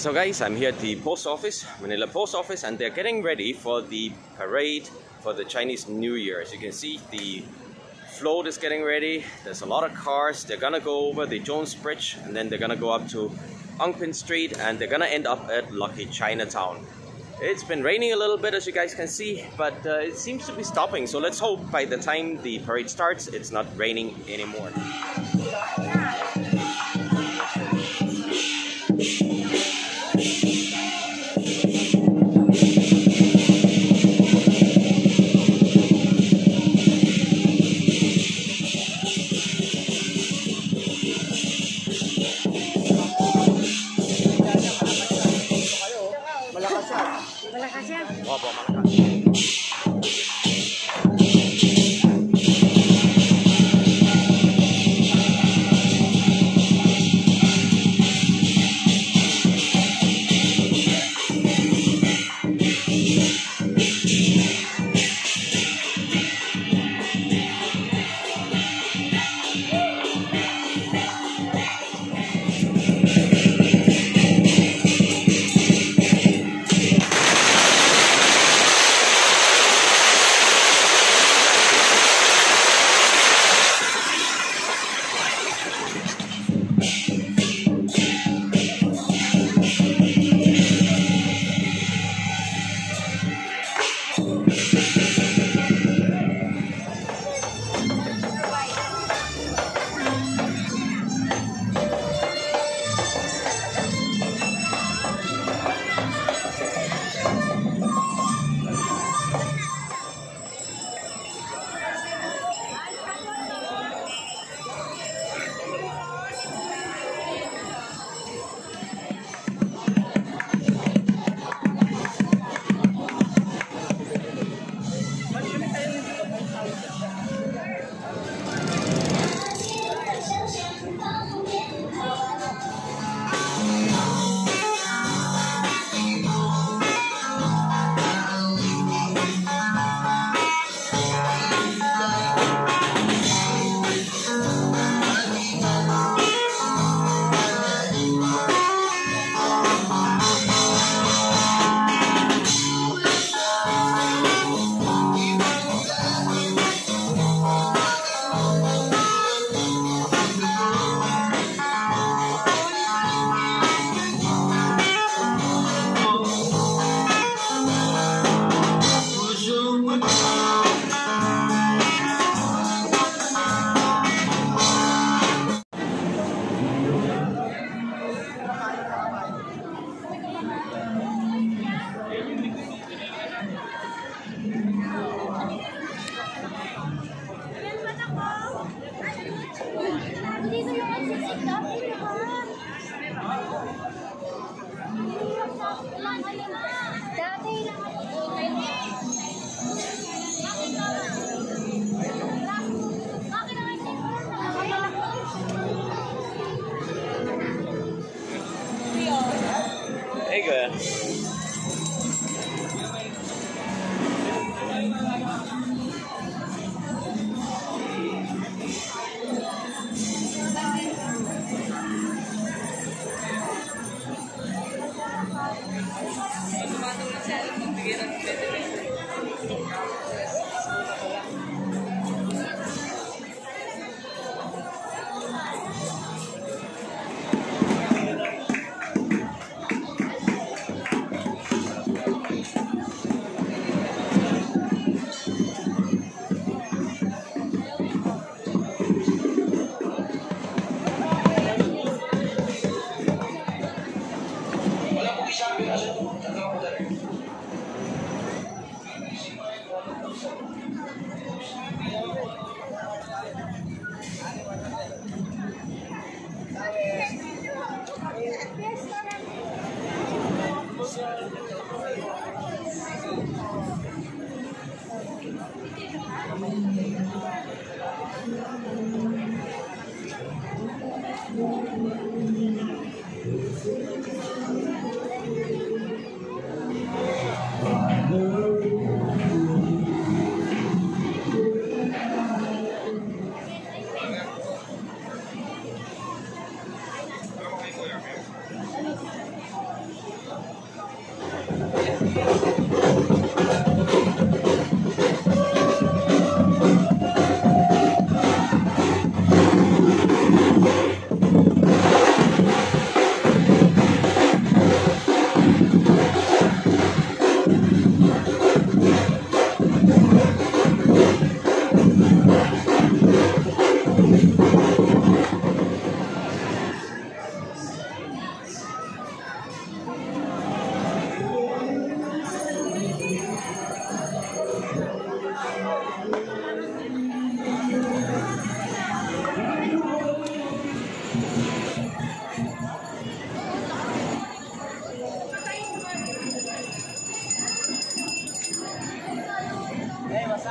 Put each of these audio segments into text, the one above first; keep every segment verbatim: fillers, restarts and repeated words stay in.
So guys, I'm here at the post office, Manila post office, and they're getting ready for the parade for the Chinese New Year. As you can see, the float is getting ready. There's a lot of cars. They're gonna go over the Jones Bridge, and then they're gonna go up to Ongpin Street, and they're gonna end up at Lucky Chinatown. It's been raining a little bit, as you guys can see, but uh, it seems to be stopping. So let's hope by the time the parade starts, it's not raining anymore.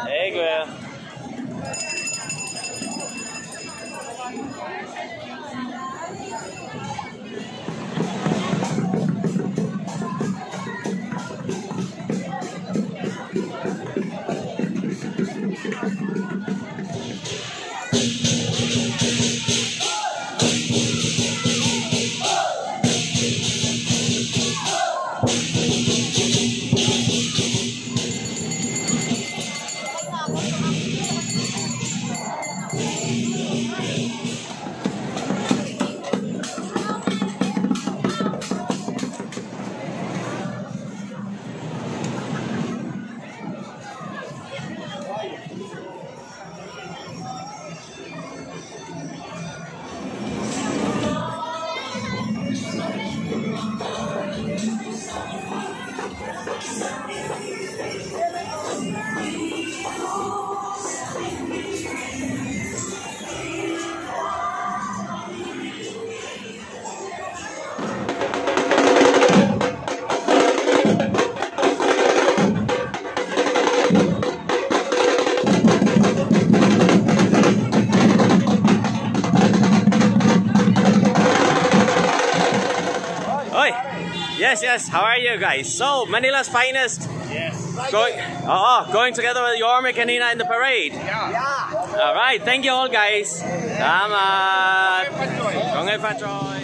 Hey, girl. Yes, yes. How are you guys? So, Manila's finest. Yes. Going, oh, oh, going together with Yorme Kanina in the parade. Yeah. Yeah. All right. Thank you all, guys. Salamat. Kongai Pachoy.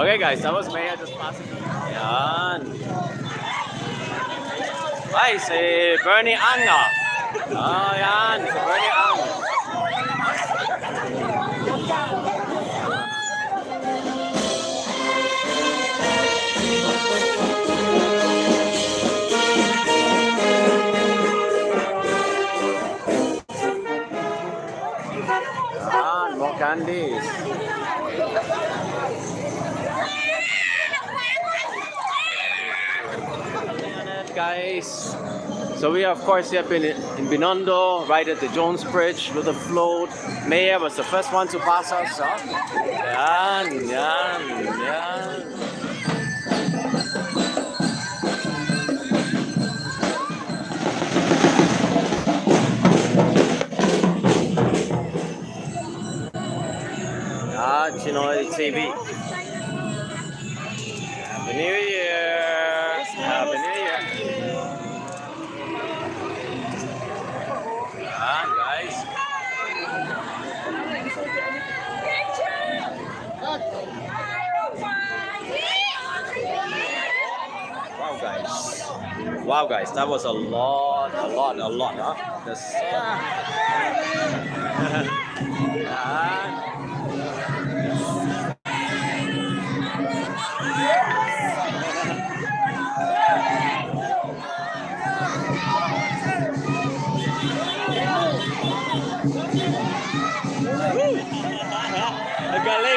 Okay guys, that was Maya just passing. Ayan. Ay, si Bernie Ang na. Oh, ayan, si Bernie Ang. Ayan, more candies. Guys, so we are, of course, here in, in Binondo, right at the Jones Bridge with the float. Mayor was the first one to pass us. Huh? Yan, yan, yan. Ah, Chinoy T V. Happy New Year! Happy New Year! Wow guys, that was a lot, a lot, a lot, huh? There's so much.